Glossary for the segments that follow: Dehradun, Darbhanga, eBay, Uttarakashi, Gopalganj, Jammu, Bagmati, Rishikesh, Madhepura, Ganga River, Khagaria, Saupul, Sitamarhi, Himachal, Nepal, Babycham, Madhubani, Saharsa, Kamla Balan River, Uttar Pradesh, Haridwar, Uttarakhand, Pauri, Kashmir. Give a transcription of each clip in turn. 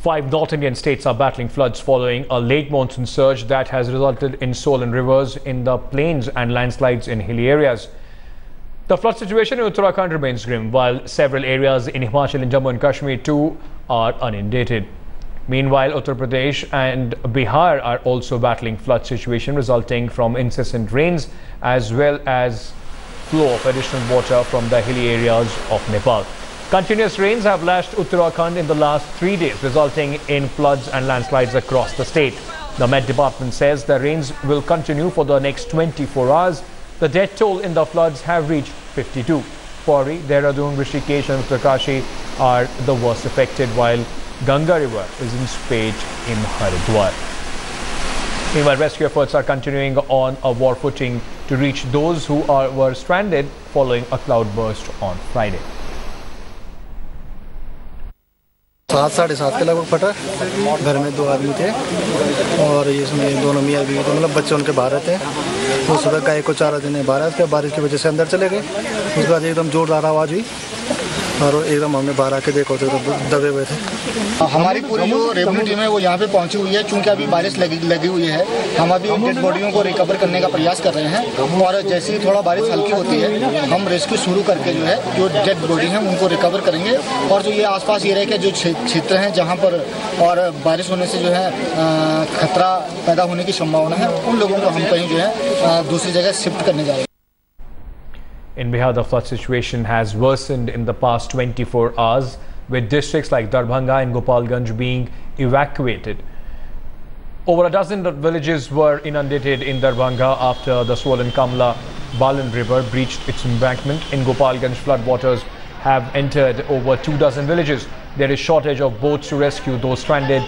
Five North Indian states are battling floods following a late monsoon surge that has resulted in swollen rivers in the plains and landslides in hilly areas. The flood situation in Uttarakhand remains grim, while several areas in Himachal and Jammu and Kashmir too are inundated. Meanwhile, Uttar Pradesh and Bihar are also battling flood situation resulting from incessant rains as well as flow of additional water from the hilly areas of Nepal. Continuous rains have lashed Uttarakhand in the last 3 days, resulting in floods and landslides across the state. The Met Department says the rains will continue for the next 24 hours. The death toll in the floods have reached 52. Pauri, Dehradun, Rishikesh and Uttarakashi are the worst affected, while Ganga River is in spate in Haridwar. Meanwhile, rescue efforts are continuing on a war footing to reach those who were stranded following a cloudburst on Friday. 7:30 के लगभग फटा। घर में दो आदमी थे और इसमें दोनों मियाँ बीवी थे, मतलब बच्चे उनके बाहर थे। वो सुबह का 1 को 4 दिन बाहर थे, बारिश की वजह से अंदर चले गए। उसके बाद एकदम जोरदार आवाज़ हुई और एकदम हमने बाहर आके देखो तो दबे हुए थे। हमारी पूरी जो रेस्क्यू टीम है वो यहाँ पे पहुँची हुई है, चूँकि अभी बारिश लगी हुई है। हम अभी डेड बॉडियों को रिकवर करने का प्रयास कर रहे हैं और जैसे ही थोड़ा बारिश हल्की होती है हम रेस्क्यू शुरू करके जो है जो डेड बॉडी हैं उनको रिकवर करेंगे। और जो ये आसपास एरिया के जो क्षेत्र हैं जहाँ पर और बारिश होने से जो है खतरा पैदा होने की संभावना है, उन लोगों को हम कहीं जो है दूसरी जगह शिफ्ट करने जा रहे हैं। In Bihar, the flood situation has worsened in the past 24 hours, with districts like Darbhanga and Gopalganj being evacuated. Over a dozen villages were inundated in Darbhanga after the swollen Kamla Balan River breached its embankment. In Gopalganj, floodwaters have entered over 2 dozen villages. There is shortage of boats to rescue those stranded.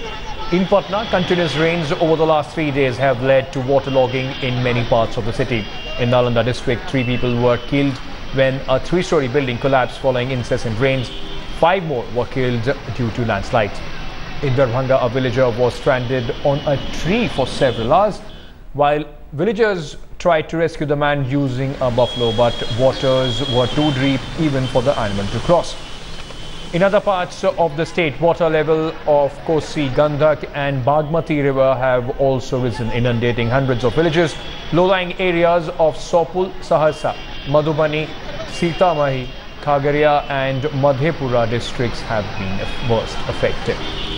In Patna, continuous rains over the last 3 days have led to waterlogging in many parts of the city. In Nalanda district, 3 people were killed when a 3-story building collapsed following incessant rains. 5 more were killed due to landslides. In Darbhanga, a villager was stranded on a tree for several hours, while villagers tried to rescue the man using a buffalo, but waters were too deep even for the animal to cross. In other parts of the state, water level of Kosi Gandak and Bagmati River have also risen, inundating hundreds of villages. Low-lying areas of Saupul, Saharsa, Madhubani, Sitamarhi, Khagaria and Madhepura districts have been worst affected.